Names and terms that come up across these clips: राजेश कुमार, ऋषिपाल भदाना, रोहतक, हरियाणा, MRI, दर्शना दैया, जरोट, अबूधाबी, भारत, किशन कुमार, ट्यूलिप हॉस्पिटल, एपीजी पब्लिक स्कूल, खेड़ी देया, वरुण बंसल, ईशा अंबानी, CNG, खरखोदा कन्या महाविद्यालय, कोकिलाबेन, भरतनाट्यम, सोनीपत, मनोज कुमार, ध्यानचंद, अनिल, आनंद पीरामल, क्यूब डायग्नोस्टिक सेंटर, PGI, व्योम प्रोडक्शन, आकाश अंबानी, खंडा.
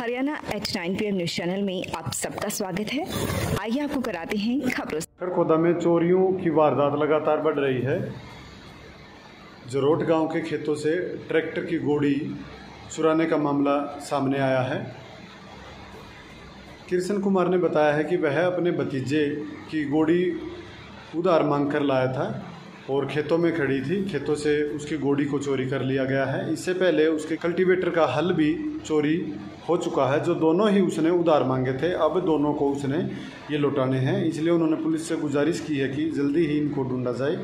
हरियाणा eight 9 PM news channel में आप सबका स्वागत है। आइए आपको कराते हैं खबरों। खरखोदा में चोरियों की वारदात लगातार बढ़ रही है। जरोट गांव के खेतों से ट्रैक्टर की गोड़ी चुराने का मामला सामने आया है। किशन कुमार ने बताया है कि वह अपने भतीजे की गोड़ी उधार मांग कर लाया था और खेतों में खड़ी थी। खेतों से उसकी गोड़ी को चोरी कर लिया गया है। इससे पहले उसके कल्टीवेटर का हल भी चोरी हो चुका है, जो दोनों ही उसने उधार मांगे थे। अब दोनों को उसने ये लौटाने हैं, इसलिए उन्होंने पुलिस से गुजारिश की है कि जल्दी ही इनको ढूंढा जाए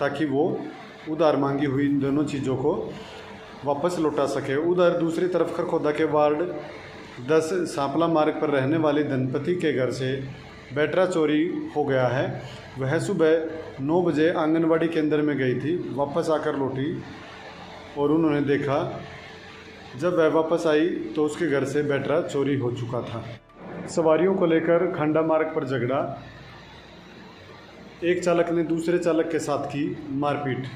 ताकि वो उधार मांगी हुई इन दोनों चीज़ों को वापस लौटा सके। उधर दूसरी तरफ खरखोदा के वार्ड 10 सांपला मार्ग पर रहने वाले धनपति के घर से बैटरा चोरी हो गया है। वह सुबह 9 बजे आंगनवाड़ी केंद्र में गई थी, वापस आकर लौटी और उन्होंने देखा, जब वह वापस आई तो उसके घर से बैटरा चोरी हो चुका था। सवारियों को लेकर खंडा मार्ग पर झगड़ा, एक चालक ने दूसरे चालक के साथ की मारपीट।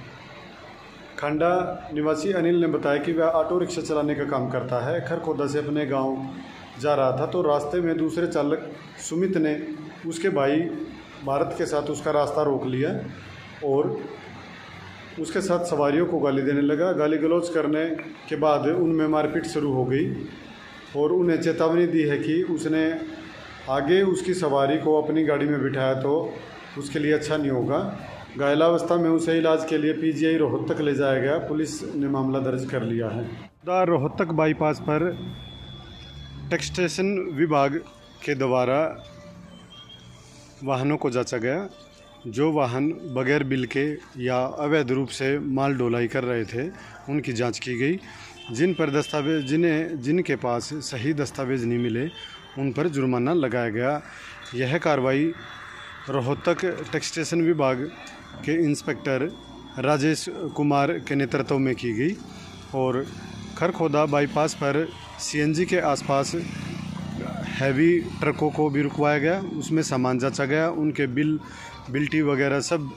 खंडा निवासी अनिल ने बताया कि वह ऑटो रिक्शा चलाने का काम करता है। खरखोदा से अपने गांव जा रहा था तो रास्ते में दूसरे चालक सुमित ने उसके भाई भारत के साथ उसका रास्ता रोक लिया और उसके साथ सवारियों को गाली देने लगा। गाली गलौज करने के बाद उनमें मारपीट शुरू हो गई और उन्हें चेतावनी दी है कि उसने आगे उसकी सवारी को अपनी गाड़ी में बिठाया तो उसके लिए अच्छा नहीं होगा। घायलावस्था में उसे इलाज के लिए PGI रोहतक ले जाया गया। पुलिस ने मामला दर्ज कर लिया है। रोहतक बाईपास पर टैक्सेशन विभाग के द्वारा वाहनों को जांचा गया। जो वाहन बगैर बिल के या अवैध रूप से माल ढुलाई कर रहे थे उनकी जांच की गई। जिन पर दस्तावेज जिनके पास सही दस्तावेज नहीं मिले उन पर जुर्माना लगाया गया। यह कार्रवाई रोहतक टैक्सेशन विभाग के इंस्पेक्टर राजेश कुमार के नेतृत्व में की गई और खरखोदा बाईपास पर CNG के आसपास हैवी ट्रकों को भी रुकवाया गया। उसमें सामान जांचा गया, उनके बिल्टी वगैरह सब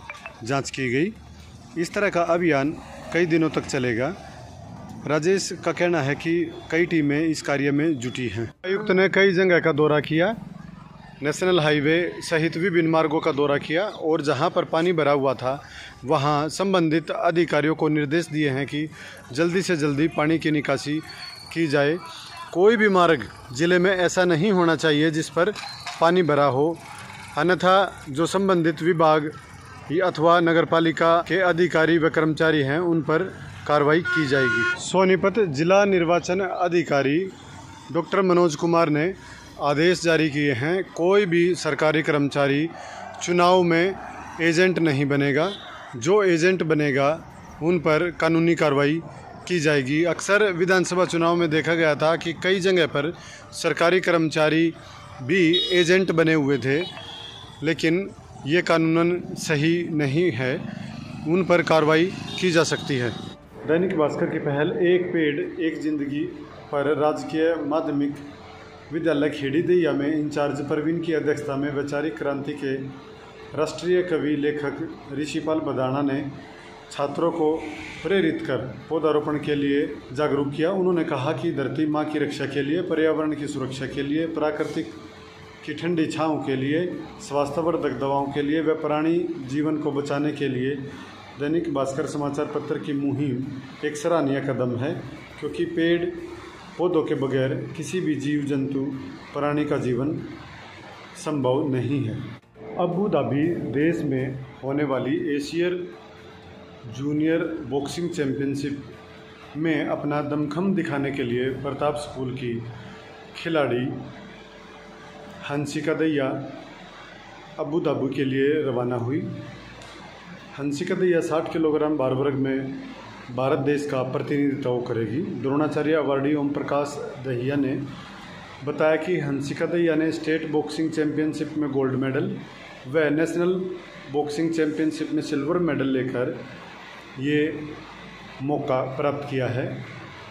जांच की गई। इस तरह का अभियान कई दिनों तक चलेगा। राजेश का कहना है कि कई टीमें इस कार्य में जुटी हैं। आयुक्त ने कई जगह का दौरा किया, नेशनल हाईवे सहित विभिन्न मार्गों का दौरा किया और जहां पर पानी भरा हुआ था वहां संबंधित अधिकारियों को निर्देश दिए हैं कि जल्दी से जल्दी पानी की निकासी की जाए। कोई भी मार्ग ज़िले में ऐसा नहीं होना चाहिए जिस पर पानी भरा हो, अन्यथा जो संबंधित विभाग अथवा नगरपालिका के अधिकारी व कर्मचारी हैं उन पर कार्रवाई की जाएगी। सोनीपत जिला निर्वाचन अधिकारी डॉक्टर मनोज कुमार ने आदेश जारी किए हैं, कोई भी सरकारी कर्मचारी चुनाव में एजेंट नहीं बनेगा। जो एजेंट बनेगा उन पर कानूनी कार्रवाई की जाएगी। अक्सर विधानसभा चुनाव में देखा गया था कि कई जगह पर सरकारी कर्मचारी भी एजेंट बने हुए थे, लेकिन ये कानूनन सही नहीं है, उन पर कार्रवाई की जा सकती है। दैनिक भास्कर की पहल एक पेड़ एक जिंदगी पर राजकीय माध्यमिक विद्यालय खेड़ी देया में इंचार्ज प्रवीण की अध्यक्षता में वैचारिक क्रांति के राष्ट्रीय कवि लेखक ऋषिपाल भदाना ने छात्रों को प्रेरित कर पौधारोपण के लिए जागरूक किया। उन्होंने कहा कि धरती माँ की रक्षा के लिए, पर्यावरण की सुरक्षा के लिए, प्राकृतिक की ठंडी छाँव के लिए, स्वास्थ्यवर्धक दवाओं के लिए व प्राणी जीवन को बचाने के लिए दैनिक भास्कर समाचार पत्र की मुहिम एक सराहनीय कदम है, क्योंकि पेड़ पौधों के बगैर किसी भी जीव जंतु प्राणी का जीवन संभव नहीं है। अबूधाबी देश में होने वाली एशियन जूनियर बॉक्सिंग चैंपियनशिप में अपना दमखम दिखाने के लिए प्रताप स्कूल की खिलाड़ी हंसिका दहिया अबूधाबी के लिए रवाना हुई। हंसिका दहिया 60 किलोग्राम भार वर्ग में भारत देश का प्रतिनिधित्व करेगी। द्रोणाचार्य अवार्डी ओम प्रकाश दहिया ने बताया कि हंसिका दहिया ने स्टेट बॉक्सिंग चैंपियनशिप में गोल्ड मेडल व नेशनल बॉक्सिंग चैंपियनशिप में सिल्वर मेडल लेकर ये मौका प्राप्त किया है,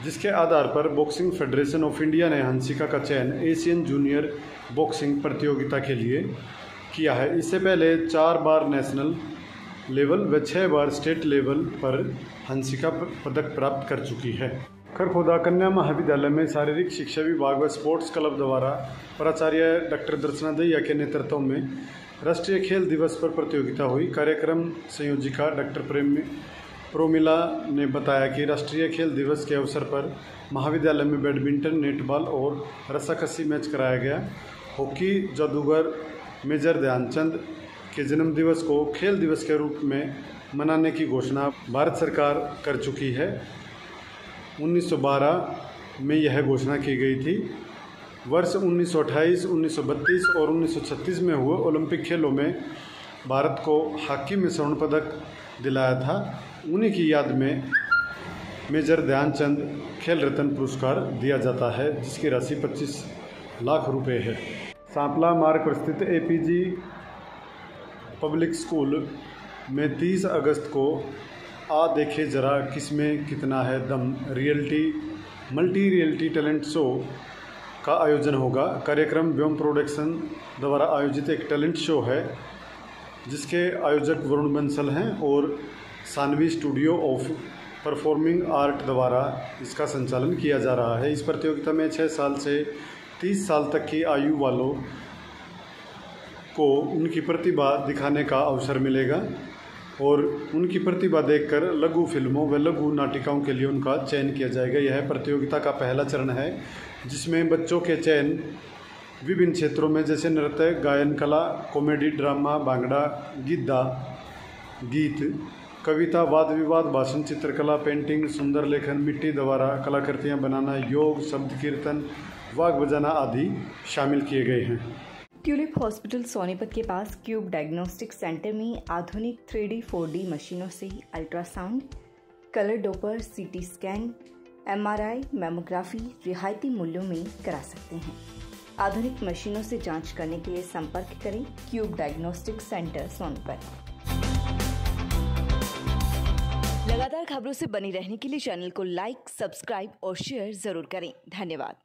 जिसके आधार पर बॉक्सिंग फेडरेशन ऑफ इंडिया ने हंसिका का चयन एशियन जूनियर बॉक्सिंग प्रतियोगिता के लिए किया है। इससे पहले 4 बार नेशनल लेवल व 6 बार स्टेट लेवल पर हंसिका पदक प्राप्त कर चुकी है। खरखोदा कन्या महाविद्यालय में शारीरिक शिक्षा विभाग व स्पोर्ट्स क्लब द्वारा प्राचार्य डॉक्टर दर्शना दैया के नेतृत्व में राष्ट्रीय खेल दिवस पर प्रतियोगिता हुई। कार्यक्रम संयोजिका डॉक्टर प्रेम प्रोमिला ने बताया कि राष्ट्रीय खेल दिवस के अवसर पर महाविद्यालय में बैडमिंटन, नेटबॉल और रस्साकशी मैच कराया गया। हॉकी जादूगर मेजर ध्यानचंद के जन्मदिवस को खेल दिवस के रूप में मनाने की घोषणा भारत सरकार कर चुकी है। 1912 में यह घोषणा की गई थी। वर्ष 1928, 1932 और 1936 में हुए ओलंपिक खेलों में भारत को हॉकी में स्वर्ण पदक दिलाया था। उन्हीं की याद में मेजर ध्यानचंद खेल रत्न पुरस्कार दिया जाता है, जिसकी राशि 25 लाख रुपए है। सांपला मार्ग पर स्थित एपीजी पब्लिक स्कूल में 30 अगस्त को आ देखे जरा किसमें कितना है दम मल्टी रियलिटी टैलेंट शो का आयोजन होगा। कार्यक्रम व्योम प्रोडक्शन द्वारा आयोजित एक टैलेंट शो है, जिसके आयोजक वरुण बंसल हैं और Saanvi studio of performing art द्वारा इसका संचालन किया जा रहा है। इस प्रतियोगिता में 6 साल से 30 साल तक की आयु वालों को उनकी प्रतिभा दिखाने का अवसर मिलेगा और उनकी प्रतिभा देखकर लघु फिल्मों व लघु नाटिकाओं के लिए उनका चयन किया जाएगा। यह प्रतियोगिता का पहला चरण है, जिसमें बच्चों के चयन विभिन्न क्षेत्रों में जैसे नृत्य, गायन कला, कॉमेडी, ड्रामा, भांगड़ा, गिद्दा, गीत, कविता, वाद विवाद, भाषण, चित्रकला, पेंटिंग, सुंदर लेखन, मिट्टी द्वारा कलाकृतियाँ बनाना, योग, शब्द कीर्तन, वाग बजाना आदि शामिल किए गए हैं। ट्यूलिप हॉस्पिटल सोनीपत के पास क्यूब डायग्नोस्टिक सेंटर में आधुनिक 3D/4D मशीनों से ultrasound, colour doppler, CT scan, MRI, mammography रियायती मूल्यों में करा सकते हैं। आधुनिक मशीनों से जांच करने के लिए संपर्क करें क्यूब डायग्नोस्टिक सेंटर सोनीपत। लगातार खबरों से बने रहने के लिए चैनल को लाइक, सब्सक्राइब और शेयर जरूर करें। धन्यवाद।